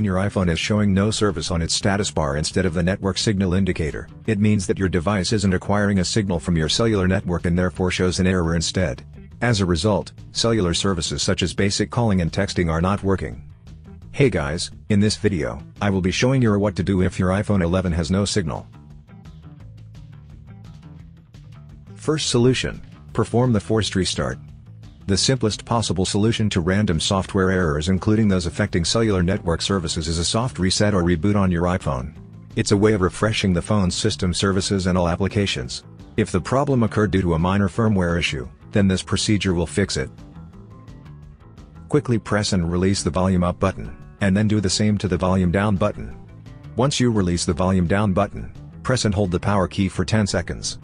when your iPhone is showing no service on its status bar instead of the network signal indicator, it means that your device isn't acquiring a signal from your cellular network and therefore shows an error instead. As a result, cellular services such as basic calling and texting are not working. Hey guys, in this video, I will be showing you what to do if your iPhone 11 has no signal. First solution, perform the forced restart. The simplest possible solution to random software errors, including those affecting cellular network services, is a soft reset or reboot on your iPhone. It's a way of refreshing the phone's system services and all applications. If the problem occurred due to a minor firmware issue, then this procedure will fix it. Quickly press and release the volume up button, and then do the same to the volume down button. Once you release the volume down button, press and hold the power key for 10 seconds.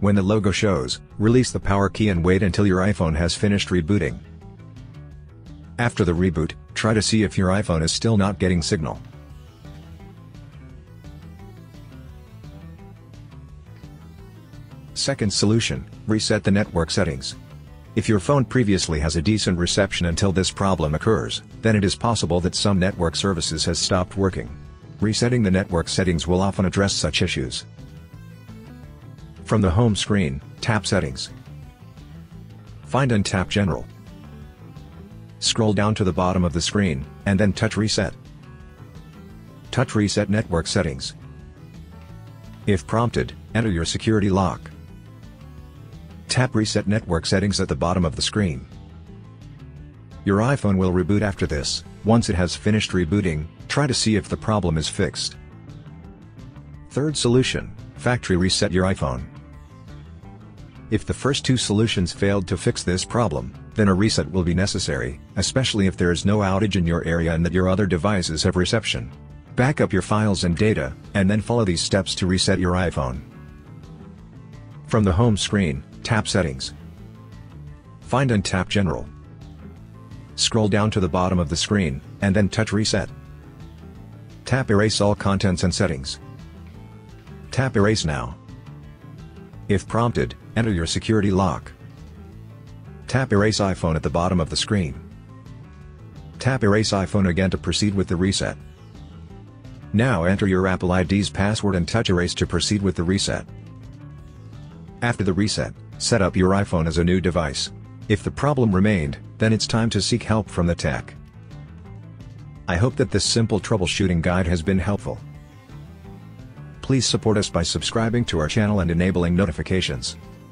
When the logo shows, release the power key and wait until your iPhone has finished rebooting. After the reboot, try to see if your iPhone is still not getting signal. Second solution, reset the network settings. If your phone previously has a decent reception until this problem occurs, then it is possible that some network services has stopped working. Resetting the network settings will often address such issues. From the home screen, tap Settings. Find and tap General. Scroll down to the bottom of the screen, and then touch Reset. Touch Reset Network Settings. If prompted, enter your security lock. Tap Reset Network Settings at the bottom of the screen. Your iPhone will reboot after this. Once it has finished rebooting, try to see if the problem is fixed. Third solution, factory reset your iPhone. If the first two solutions failed to fix this problem, then a reset will be necessary, especially if there is no outage in your area and that your other devices have reception. Back up your files and data, and then follow these steps to reset your iPhone. From the home screen, tap Settings. Find and tap General. Scroll down to the bottom of the screen, and then touch Reset. Tap Erase All Contents and Settings. Tap Erase Now. If prompted, enter your security lock. Tap Erase iPhone at the bottom of the screen. Tap Erase iPhone again to proceed with the reset. Now enter your Apple ID's password and touch Erase to proceed with the reset. After the reset, set up your iPhone as a new device. If the problem remained, then it's time to seek help from the tech. I hope that this simple troubleshooting guide has been helpful. Please support us by subscribing to our channel and enabling notifications.